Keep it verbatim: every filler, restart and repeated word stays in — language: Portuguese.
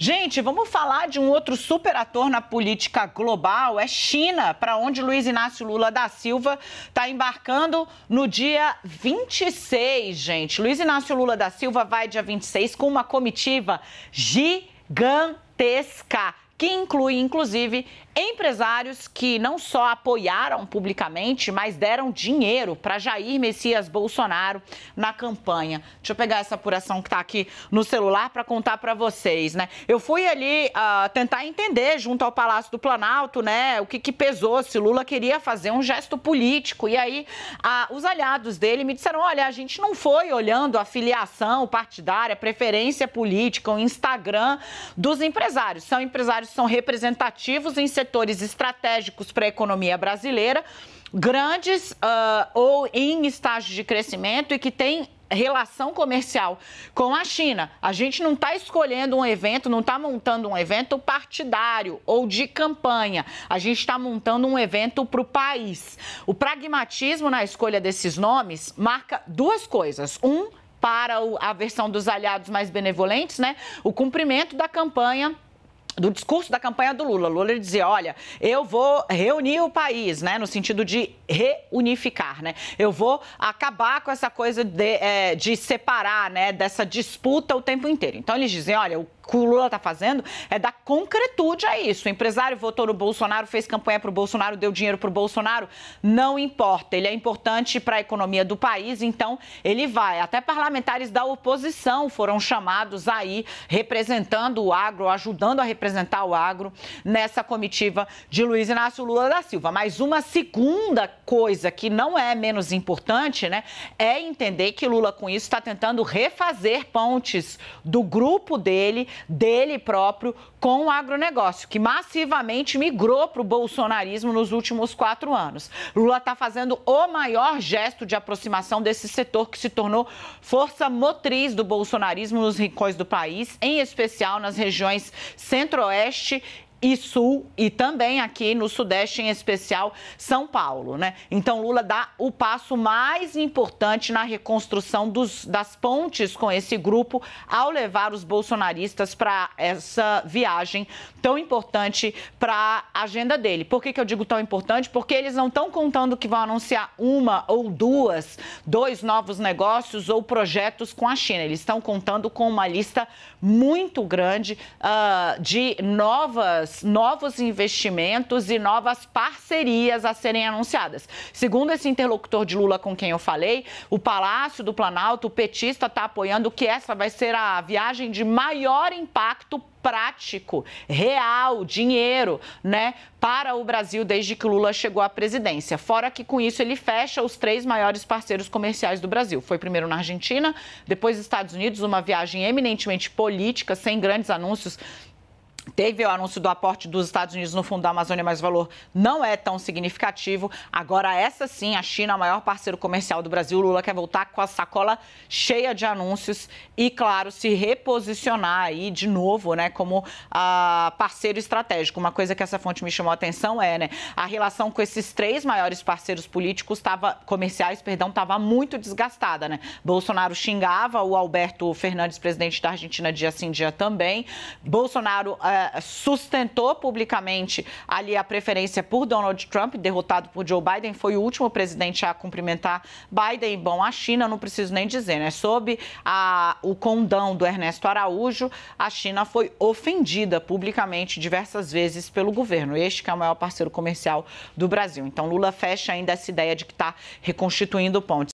Gente, vamos falar de um outro super ator na política global, é China, para onde Luiz Inácio Lula da Silva está embarcando no dia vinte e seis, gente. Luiz Inácio Lula da Silva vai dia vinte e seis com uma comitiva gigantesca, que inclui, inclusive, empresários que não só apoiaram publicamente, mas deram dinheiro para Jair Messias Bolsonaro na campanha. Deixa eu pegar essa apuração que está aqui no celular para contar para vocês, né? Eu fui ali uh, tentar entender, junto ao Palácio do Planalto, né, o que, que pesou, se Lula queria fazer um gesto político. E aí, uh, os aliados dele me disseram, olha, a gente não foi olhando a filiação partidária, preferência política, o Instagram dos empresários. São empresários são representativos em setores estratégicos para a economia brasileira, grandes uh, ou em estágio de crescimento e que têm relação comercial com a China. A gente não está escolhendo um evento, não está montando um evento partidário ou de campanha. A gente está montando um evento para o país. O pragmatismo na escolha desses nomes marca duas coisas. Um, para a versão dos aliados mais benevolentes, né? O cumprimento da campanha do discurso da campanha do Lula. Lula dizia, olha, eu vou reunir o país, né, no sentido de reunificar, né, eu vou acabar com essa coisa de, é, de separar, né, dessa disputa o tempo inteiro. Então, eles dizem, olha, o que o Lula está fazendo é dar concretude a isso. O empresário votou no Bolsonaro, fez campanha para o Bolsonaro, deu dinheiro para o Bolsonaro, não importa. Ele é importante para a economia do país, então ele vai. Até parlamentares da oposição foram chamados aí, representando o agro, ajudando a representar o agro nessa comitiva de Luiz Inácio Lula da Silva. Mas uma segunda coisa que não é menos importante, né, é entender que Lula, com isso, está tentando refazer pontes do grupo dele, dele próprio, com o agronegócio, que massivamente migrou para o bolsonarismo nos últimos quatro anos. Lula está fazendo o maior gesto de aproximação desse setor que se tornou força motriz do bolsonarismo nos rincões do país, em especial nas regiões centro-oeste e sul, e também aqui no sudeste, em especial São Paulo, né? Então Lula dá o passo mais importante na reconstrução dos, das pontes com esse grupo ao levar os bolsonaristas para essa viagem tão importante para a agenda dele. Por que que eu digo tão importante? Porque eles não estão contando que vão anunciar uma ou duas, dois novos negócios ou projetos com a China. Eles estão contando com uma lista muito grande uh, de novas novos investimentos e novas parcerias a serem anunciadas. Segundo esse interlocutor de Lula com quem eu falei, o Palácio do Planalto, o petista, está apoiando que essa vai ser a viagem de maior impacto prático, real, dinheiro, né, para o Brasil desde que Lula chegou à presidência. Fora que, com isso, ele fecha os três maiores parceiros comerciais do Brasil. Foi primeiro na Argentina, depois nos Estados Unidos, uma viagem eminentemente política, sem grandes anúncios. Teve o anúncio do aporte dos Estados Unidos no Fundo da Amazônia, mas o valor não é tão significativo. Agora, essa sim, a China, o maior parceiro comercial do Brasil, Lula quer voltar com a sacola cheia de anúncios e, claro, se reposicionar aí de novo, né, como ah, parceiro estratégico. Uma coisa que essa fonte me chamou a atenção é, né, a relação com esses três maiores parceiros políticos, tava, comerciais, perdão, estava muito desgastada, né? Bolsonaro xingava o Alberto Fernandes, presidente da Argentina, dia sim, dia também. Bolsonaro ah, sustentou publicamente ali a preferência por Donald Trump, derrotado por Joe Biden, foi o último presidente a cumprimentar Biden. Bom, a China, não preciso nem dizer, né? Sob a, o condão do Ernesto Araújo, a China foi ofendida publicamente diversas vezes pelo governo, este que é o maior parceiro comercial do Brasil. Então, Lula fecha ainda essa ideia de que está reconstituindo pontes.